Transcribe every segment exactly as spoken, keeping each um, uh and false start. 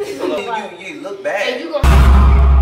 You, you, you look bad. And you gonna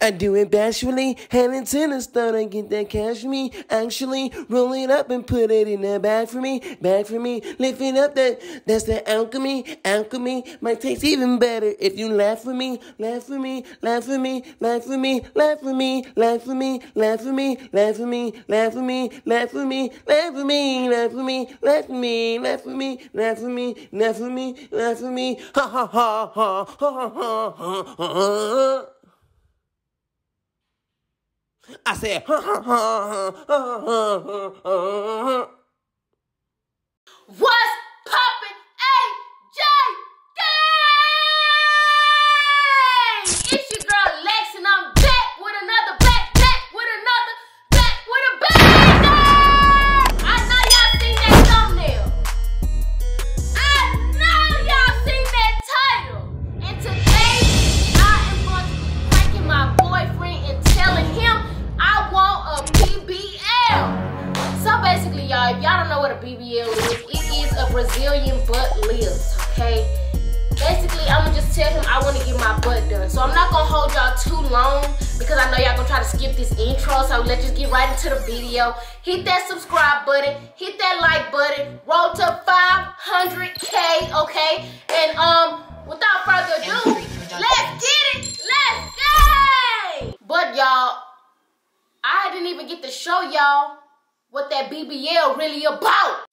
I do it bashfully, heading to the store to get that cash for me. Actually, roll it up and put it in the bag for me, bag for me. Lift it up, that that's the alchemy, alchemy. Might taste even better if you laugh for me, laugh for me, laugh for me, laugh for me, laugh for me, laugh for me, laugh for me, laugh for me, laugh for me, laugh for me, laugh for me, laugh for me, laugh for me, laugh for me, laugh for me, laugh for me, laugh for me, ha ha ha ha ha ha ha ha. I said, ha ha ha ha ha ha ha ha. What's poppin', A J Gang? It's your girl Lex, and I'm back with another back, back with another back with a banger. I know y'all seen that thumbnail. I know y'all seen that title. And today, I am going to be pranking my boyfriend and telling him I want a B B L. So basically, y'all, if y'all don't know what a B B L is, it is a Brazilian butt lift, okay? Basically, I'm gonna just tell him I wanna get my butt done. So I'm not gonna hold y'all too long because I know y'all gonna try to skip this intro, so let's just get right into the video. Hit that subscribe button, hit that like button, roll to five hundred K, okay? And um, without further ado, let's get it, let's go! But y'all, I didn't even get to show y'all what that B B L really about.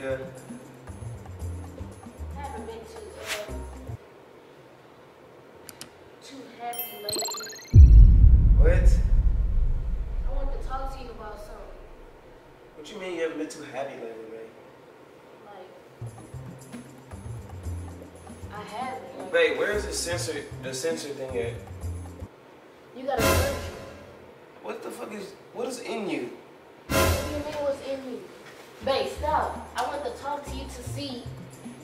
Yeah. I haven't been too, uh, too happy lately. What? I want to talk to you about something. What you mean you haven't been too happy lately, babe? Like, I haven't. Like, babe, where's the sensor, the sensor thing at? You gotta search. What the fuck is, what is in you? What do you mean what's in me? Babe, stop. I want to talk to you to see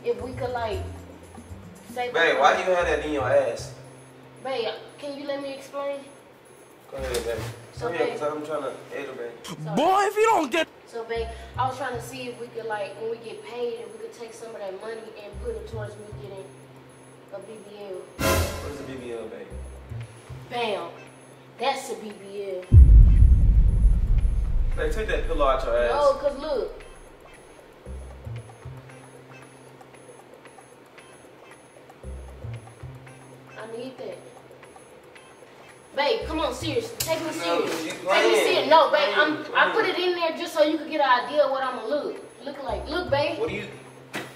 if we could, like, say... Babe, why do you have that in your ass? Babe, can you let me explain? Go ahead, babe. So, yeah, because I'm trying to educate. Boy, if you don't get... So, babe, I was trying to see if we could, like, when we get paid, if we could take some of that money and put it towards me getting a B B L. What is a B B L, babe? Bam. That's a B B L. Babe, take that pillow out your ass. No, because look. I need that. Babe, come on, seriously. Take me serious. No, take me serious. No, babe, I'm, I put it in there just so you could get an idea of what I'm going to look. Look like. Look, babe. What do you...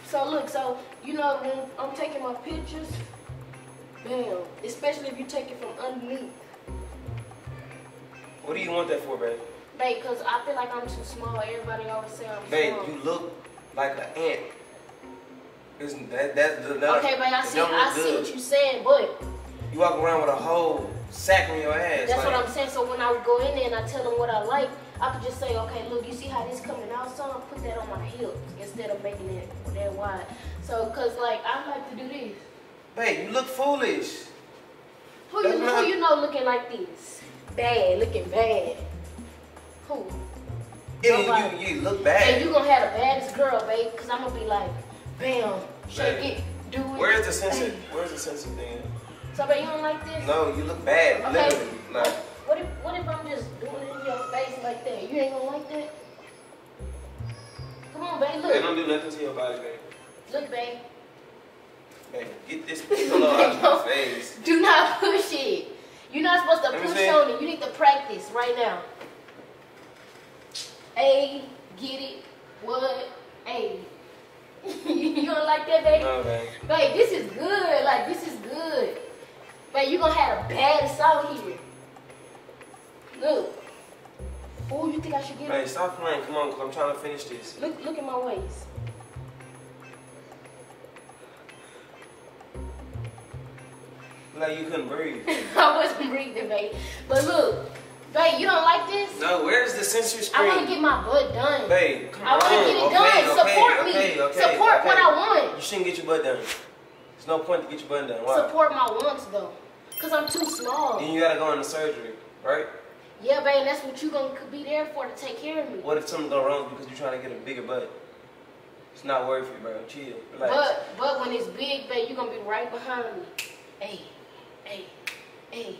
So, look, so, you know, when I'm taking my pictures, bam, especially if you take it from underneath. What do you want that for, babe? Babe, because I feel like I'm too small. Everybody always say I'm babe, small. Babe, you look like an ant. Isn't that, that's the number. Okay, but I see, I see what you're saying, but you walk around with a whole sack on your ass. That's like, what I'm saying. So when I would go in there and I tell them what I like, I could just say, okay, look, you see how this coming out, so I put that on my hips instead of making it that wide. So, cause like I like to do this. Babe, you look foolish. Who you, who you know looking like this? Bad, looking bad. Who? Yeah, you, you look bad. And you gonna have the baddest girl, babe, cause I'm gonna be like. Bam, shake it, do it. Where's the sensor? Where's the sensor thing? So, but you don't like this? No, you look bad, okay. Literally. Like, what if, what if I'm just doing it in your face like that? You ain't gonna like that? Come on, babe, look. They don't do nothing to your body, baby. Look, babe. Babe, get this pillow out of my face. Do not push it. You're not supposed to push on it. You need to practice right now. A, get it, what, a. You don't like that, baby? No, babe. Babe, this is good. Like, this is good. Babe, you're going to have a bad salt here. Look. Oh, you think I should get babe, it? Babe, stop playing. Come on, because I'm trying to finish this. Look, look at my waist. Like you couldn't breathe. I wasn't breathing, babe. But look, babe, you don't like this? No, where's the sensory screen? I want to get my butt done. Babe, come I on. I want to get it okay, done. Okay, Support okay, me. Okay, Support okay. what I want. You shouldn't get your butt done. There's no point to get your butt done. Why? Support my wants, though. Because I'm too small. Then you got to go into surgery, right? Yeah, babe, that's what you're going to be there for, to take care of me. What if something goes wrong because you're trying to get a bigger butt? It's not worth it, bro. Chill. Relax. But, but when it's big, babe, you're going to be right behind me. Hey. Hey, hey,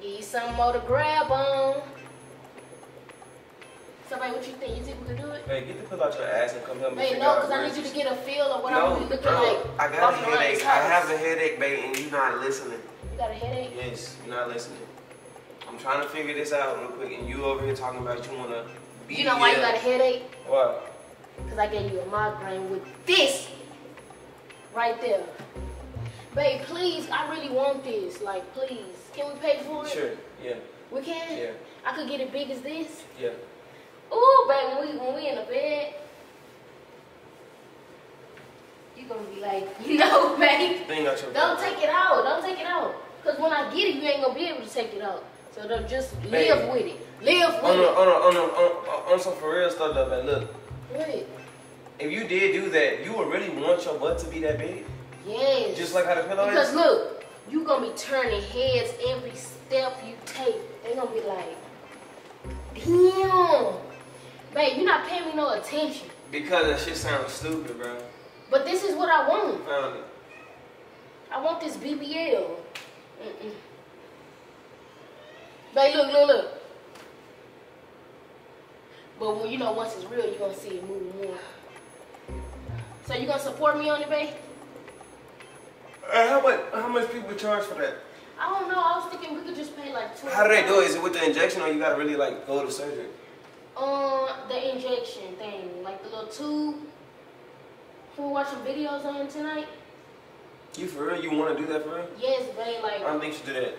need some more to grab on. Somebody, what you think? You think we can do it? Hey, get the pillow out your ass and come help me. Hey, no, because I need you to get a feel of what no, I'm going to be looking no. like. I got a headache. I have a headache, baby, and you're not listening. You got a headache? Yes, you're not listening. I'm trying to figure this out real quick, and you over here talking about you want to be You know why you got a headache? Why? Because I gave you a migraine with this right there. Babe, please, I really want this. Like, please. Can we pay for it? Sure, yeah. We can? Yeah. I could get it big as this? Yeah. Ooh, babe, when we, when we in the bed, you're going to be like, you know, babe, don't take it out. Don't take it out. Because when I get it, you ain't going to be able to take it out. So don't just live babe. with it. Live with on, it. On, on, on, on, on some for real stuff, though, man, look. What? If you did do that, you would really want your butt to be that big? Yes. Just like how the pillow because is? Because look, you're going to be turning heads every step you take. They're going to be like, damn. Babe, you're not paying me no attention. Because that shit sounds stupid, bro. But this is what I want. Found it. I want this B B L. Mm-mm. Babe, look, look, look. But when you know once it's real, you're going to see it move more. So you going to support me on it, babe? How much, how much people charge for that? I don't know. I was thinking we could just pay like two. How do they do it? Is it with the injection or you got to really like go to surgery? Uh, the injection thing. Like the little tube. We were watching videos on it tonight. You for real? You want to do that for real? Yes, babe. Like, I don't think you should do that.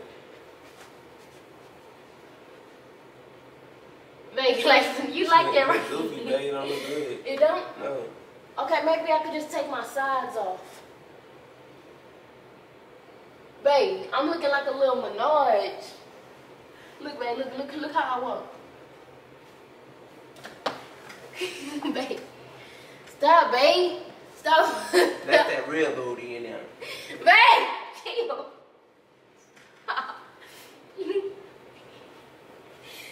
Babe, like, you like that, right? Goofy, babe. You don't look good. It don't? No. Okay, maybe I could just take my sides off. Babe, I'm looking like a little Minaj. Look, babe, look, look, look how I walk. Babe, stop, babe, stop. That's that real booty in there. Babe, chill.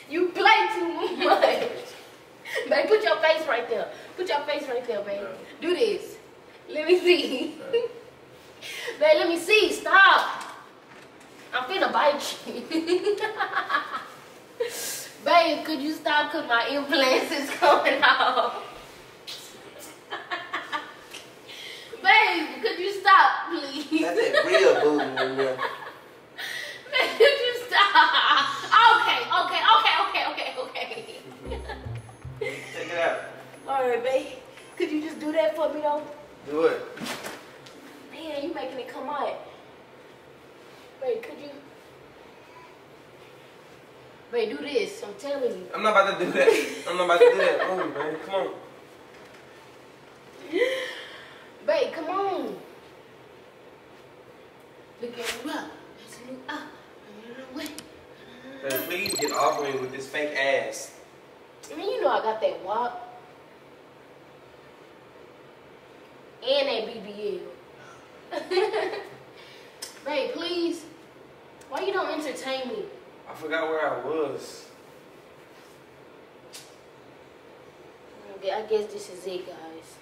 You play too much. Babe, put your face right there. Put your face right there, babe. Do this. Let me see. Babe, let me see. Stop. I'm finna bite you. Babe, could you stop? Because my implants is coming off. Babe, could you stop, please? That's that real booty, man. Babe, could you stop? Okay, okay, okay, okay, okay, okay. Take it out. All right, babe. Could you just do that for me, though? Do it. Man, you making it come out. Babe, could you? Babe, do this. I'm telling you. I'm not about to do that. I'm not about to do that. Oh, babe, come on. Babe, come on. Look at me up. Babe, please get off me with this fake ass. I mean, you know I got that walk. And that B B L. Babe, please. Why you don't entertain me? I forgot where I was. I guess this is it, guys.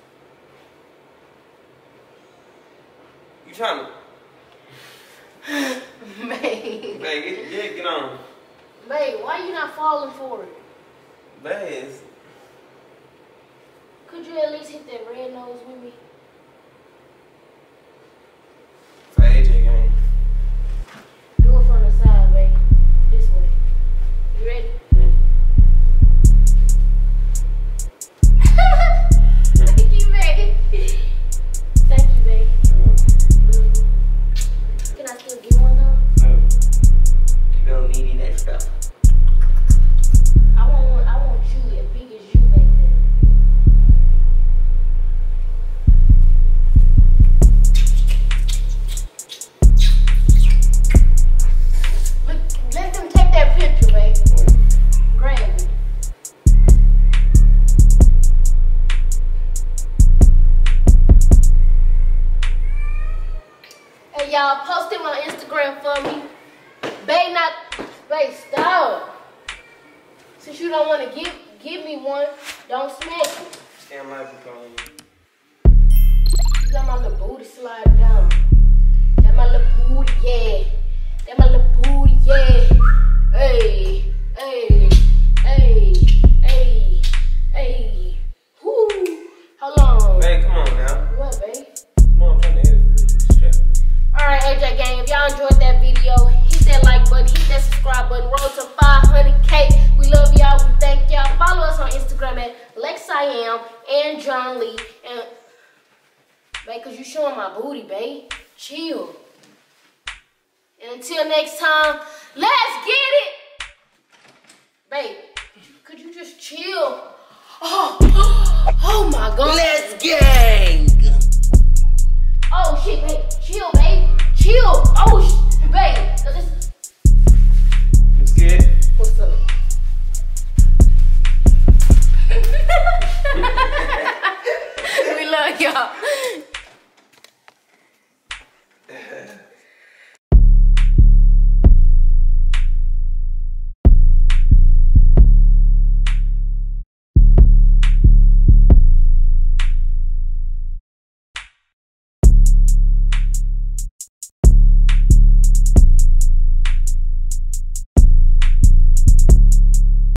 You trying to? Babe. Babe, get, get, get on. Babe, why you not falling for it? Babe, could you at least hit that red nose with me? For A J game. Do it from the side, baby. This way. You ready? Y'all post him on Instagram for me. Bae not, bae stop. Since you don't want to give give me one, don't smack it. Stand my phone. You got my little booty slide down. That my little booty, yeah. That my little booty, yeah. Hey, hey, hey, hey, hey. Woo. Hold on. Bae, come on now. What, bae? Come on, I'm trying to hit it. Alright, A J gang, if y'all enjoyed that video, hit that like button, hit that subscribe button, roll to five hundred K. We love y'all, we thank y'all. Follow us on Instagram at LexIAM and John Lee. And, babe, because you showing my booty, babe. Chill. And until next time, let's get it! Babe, could you just chill? Oh, oh my God. Let's get it!